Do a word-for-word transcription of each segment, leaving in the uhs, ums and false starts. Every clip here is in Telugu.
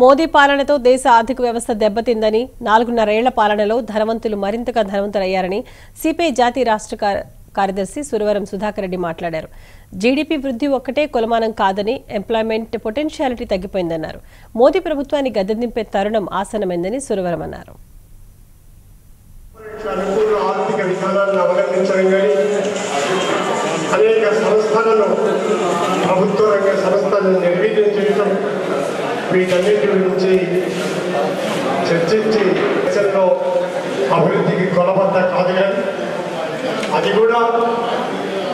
మోదీ పాలనతో దేశ ఆర్థిక వ్యవస్థ దెబ్బతిందని నాలుగున్నర ఏళ్ల పాలనలో ధనవంతులు మరింతగా ధనవంతులయ్యారని సిపిఐ జాతీయ రాష్ట్ర కార్యదర్శి సురవరం సుధాకర్ రెడ్డి మాట్లాడారు. జీడీపీ వృద్ధి ఒక్కటే కొలమానం కాదని ఎంప్లాయ్‌మెంట్ పొటెన్షియాలిటీ తగ్గిపోయిందన్నారు. మోదీ ప్రభుత్వాన్ని గద్దెదింపే తరుణం ఆసన్నమైందని సురవరం అన్నారు. అనేక సంస్థలను ప్రభుత్వ రంగ సంస్థలను నిర్వీర్యం వీటన్నిటి గురించి చర్చించి దేశంలో అభివృద్ధికి కొలబద్ద కాదు, కానీ అది కూడా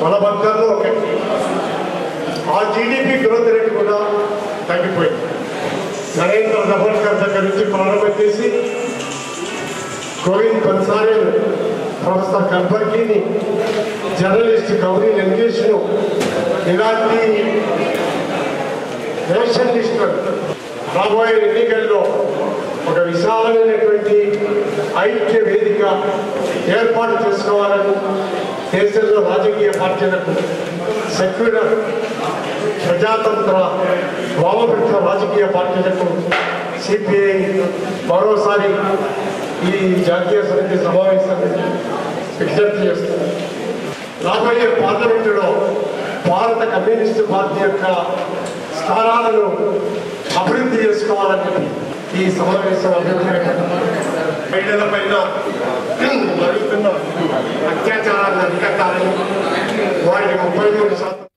కొలబద్దల్లో ఒకటి. ఆ జీడీపీ గ్రోత్ రేట్ కూడా తగ్గిపోయింది. నరేంద్ర దబోల్కర్ దగ్గర నుంచి ప్రారంభం చేసి గోవింద్ బన్సారే, ప్రొఫెసర్ కల్బర్గిని, జర్నలిస్ట్ గౌరీ లంకేష్ను, ఇలాంటి నేషనలిస్టులు రాబోయే ఎన్నికల్లో ఒక విశాలమైనటువంటి ఐక్య వేదిక ఏర్పాటు చేసుకోవాలని దేశంలో రాజకీయ పార్టీలకు సెక్యులర్ ప్రజాతంత్ర వామపక్ష రాజకీయ పార్టీలకు సిపిఐ మరోసారి ఈ జాతీయ సమితి సమావేశాన్ని విజ్ఞప్తి చేస్తుంది. రాబోయే పార్లమెంటులో భారత కమ్యూనిస్టు పార్టీ యొక్క స్థానాలను అభివృద్ధి చేసుకోవాలని ఈ సమావేశం మహిళల పైన జరుగుతున్న అత్యాచారాన్ని అరికట్టాలని వారికి ముప్పై మూడు శాతం